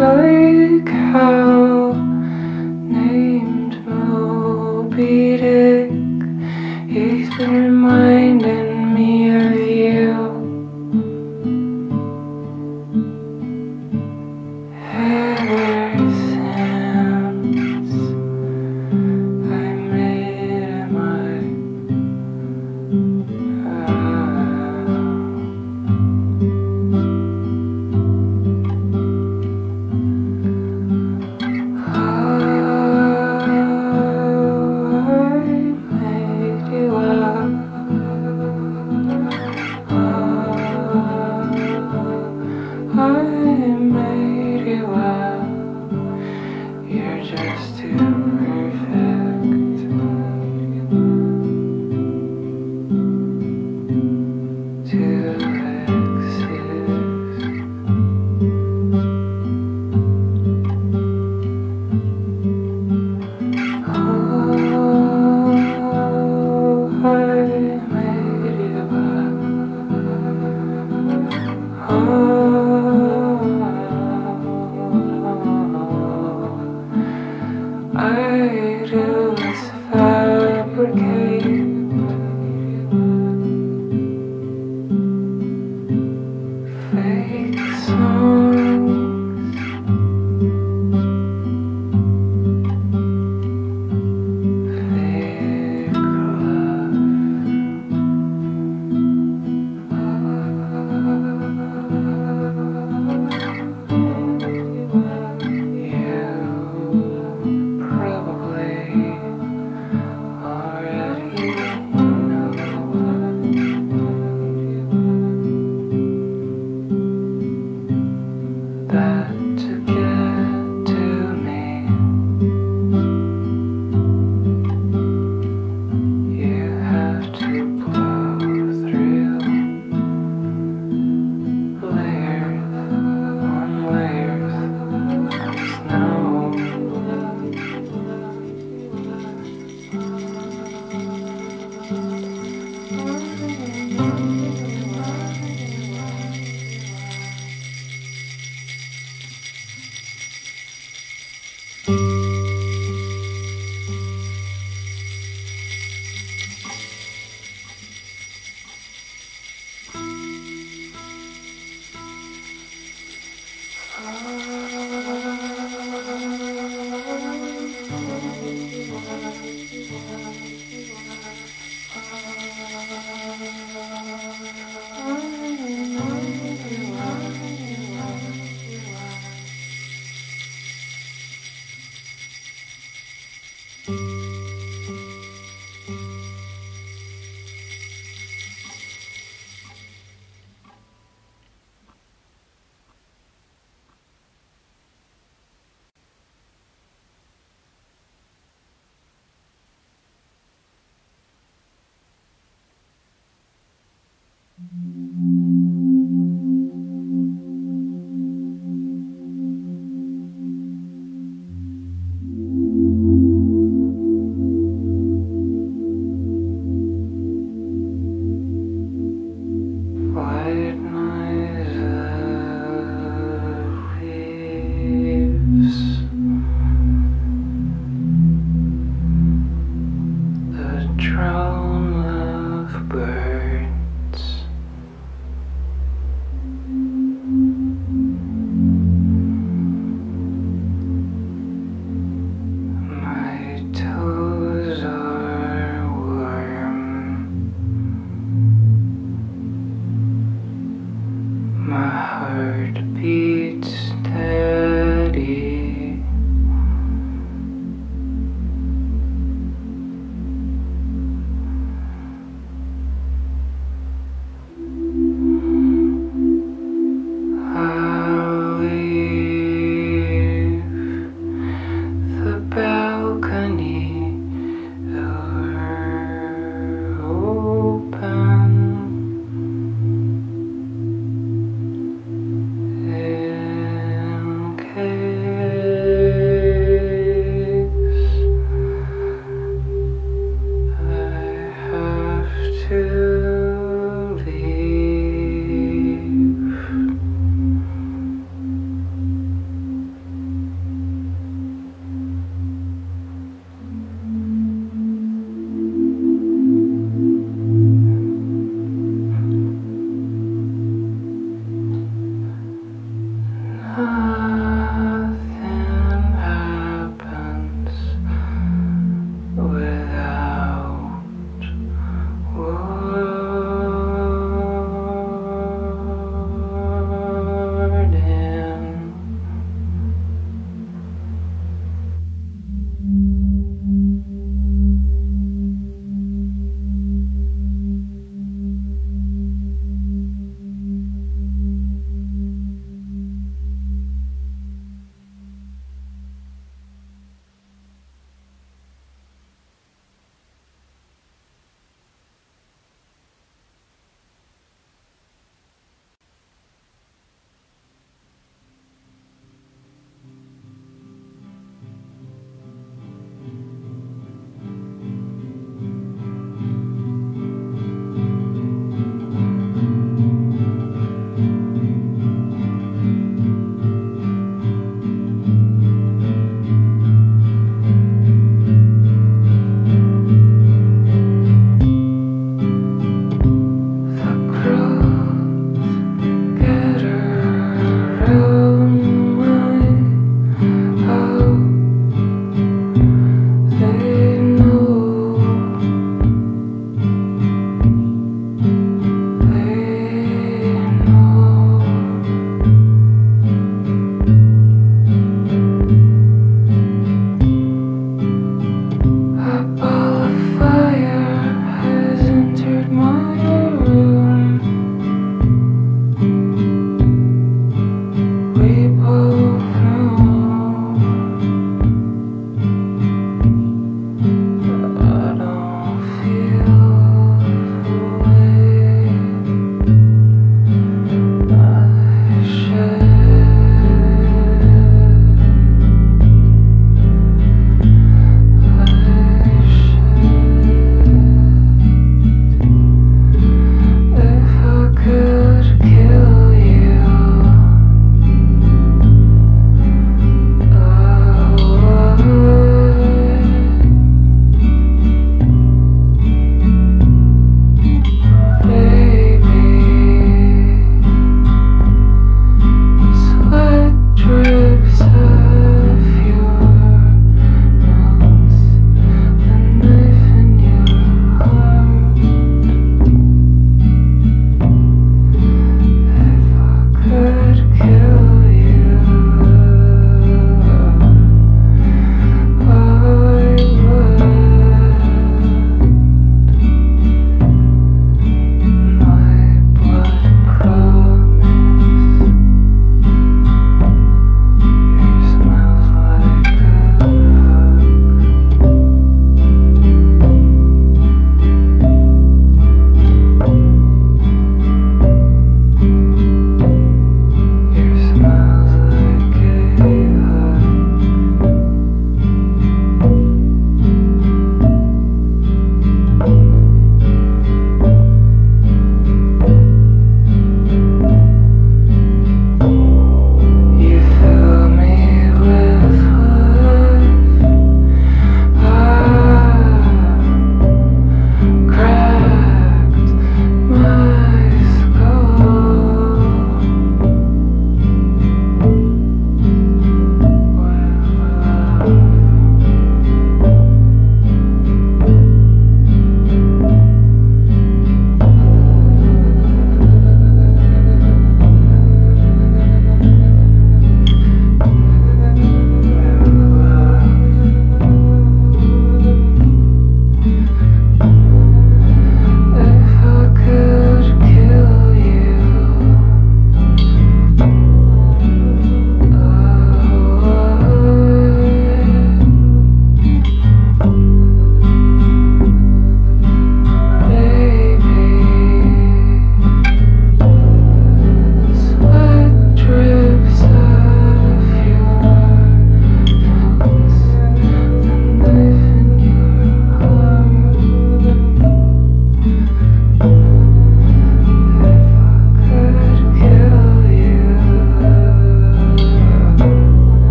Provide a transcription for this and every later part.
Like how named Moby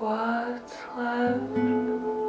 What's left?